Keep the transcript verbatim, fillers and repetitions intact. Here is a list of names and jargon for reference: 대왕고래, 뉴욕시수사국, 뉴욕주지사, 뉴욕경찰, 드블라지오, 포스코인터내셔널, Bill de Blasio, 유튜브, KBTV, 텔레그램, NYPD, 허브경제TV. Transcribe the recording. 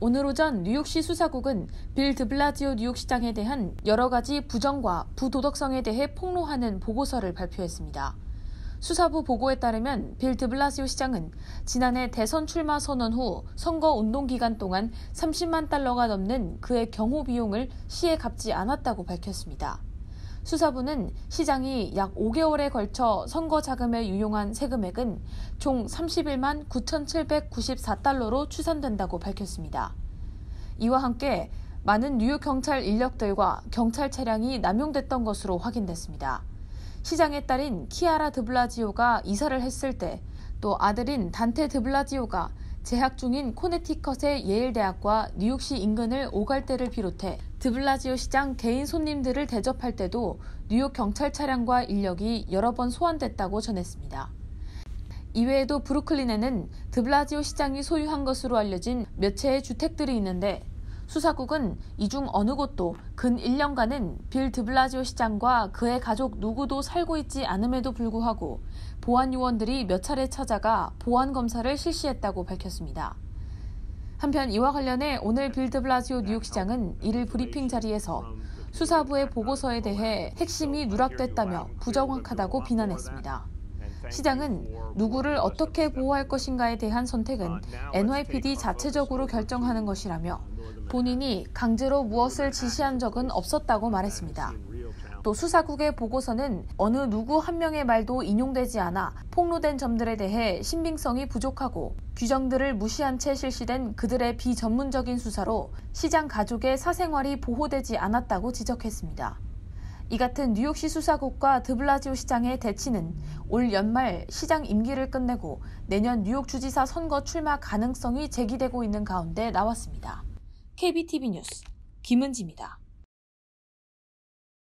오늘 오전 뉴욕시 수사국은 빌 드블라지오 뉴욕시장에 대한 여러 가지 부정과 부도덕성에 대해 폭로하는 보고서를 발표했습니다. 수사부 보고에 따르면 빌 드블라지오 시장은 지난해 대선 출마 선언 후 선거 운동 기간 동안 삼십만 달러가 넘는 그의 경호 비용을 시에 갚지 않았다고 밝혔습니다. 수사부는 시장이 약 오 개월에 걸쳐 선거 자금에 유용한 세금액은 총 삼십일만 구천칠백구십사 달러로 추산된다고 밝혔습니다. 이와 함께 많은 뉴욕 경찰 인력들과 경찰 차량이 남용됐던 것으로 확인됐습니다. 시장의 딸인 키아라 드블라지오가 이사를 했을 때, 또 아들인 단테 드블라지오가 재학 중인 코네티컷의 예일대학과 뉴욕시 인근을 오갈 때를 비롯해 드블라지오 시장 개인 손님들을 대접할 때도 뉴욕 경찰 차량과 인력이 여러 번 소환됐다고 전했습니다. 이외에도 브루클린에는 드블라지오 시장이 소유한 것으로 알려진 몇 채의 주택들이 있는데, 수사국은 이 중 어느 곳도 근 일 년간은 빌 드블라지오 시장과 그의 가족 누구도 살고 있지 않음에도 불구하고 보안 요원들이 몇 차례 찾아가 보안 검사를 실시했다고 밝혔습니다. 한편 이와 관련해 오늘 빌 드블라지오 뉴욕시장은 이를 브리핑 자리에서 수사부의 보고서에 대해 핵심이 누락됐다며 부정확하다고 비난했습니다. 시장은 누구를 어떻게 보호할 것인가에 대한 선택은 엔 와이 피 디 자체적으로 결정하는 것이라며 본인이 강제로 무엇을 지시한 적은 없었다고 말했습니다. 또 수사국의 보고서는 어느 누구 한 명의 말도 인용되지 않아 폭로된 점들에 대해 신빙성이 부족하고 규정들을 무시한 채 실시된 그들의 비전문적인 수사로 시장 가족의 사생활이 보호되지 않았다고 지적했습니다. 이 같은 뉴욕시 수사국과 드블라지오 시장의 대치는 올 연말 시장 임기를 끝내고 내년 뉴욕 주지사 선거 출마 가능성이 제기되고 있는 가운데 나왔습니다. 케이비티비 뉴스 김은지입니다.